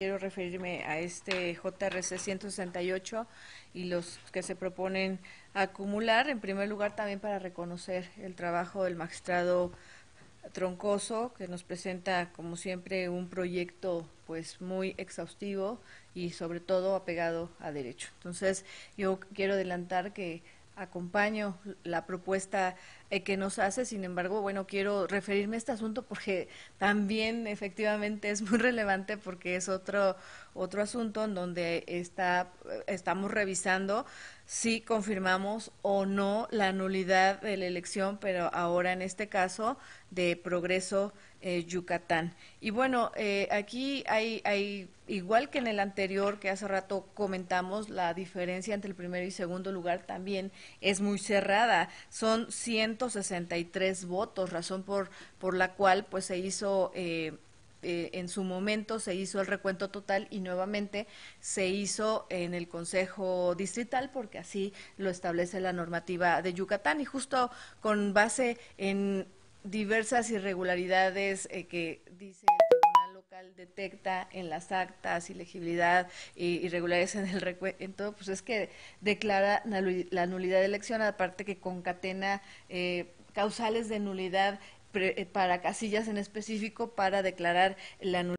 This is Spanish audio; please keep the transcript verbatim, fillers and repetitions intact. Quiero referirme a este J R C ciento sesenta y ocho y los que se proponen acumular, en primer lugar también para reconocer el trabajo del magistrado Troncoso, que nos presenta como siempre un proyecto pues muy exhaustivo y sobre todo apegado a derecho. Entonces yo quiero adelantar que acompaño la propuesta eh, que nos hace, sin embargo, bueno, quiero referirme a este asunto porque también efectivamente es muy relevante, porque es otro otro asunto en donde está estamos revisando si confirmamos o no la nulidad de la elección, pero ahora en este caso de Progreso eh, Yucatán. Y bueno, eh, aquí hay, hay, igual que en el anterior que hace rato comentamos, la diferencia entre el primero y segundo lugar también es muy cerrada. Son ciento sesenta y tres votos, razón por, por la cual pues se hizo... Eh, Eh, en su momento se hizo el recuento total y nuevamente se hizo en el Consejo Distrital, porque así lo establece la normativa de Yucatán, y justo con base en diversas irregularidades eh, que dice el Tribunal Local detecta en las actas, ilegibilidad e irregularidades en el recuento, pues es que declara la nulidad de elección, aparte que concatena eh, causales de nulidad para casillas en específico para declarar la nulidad.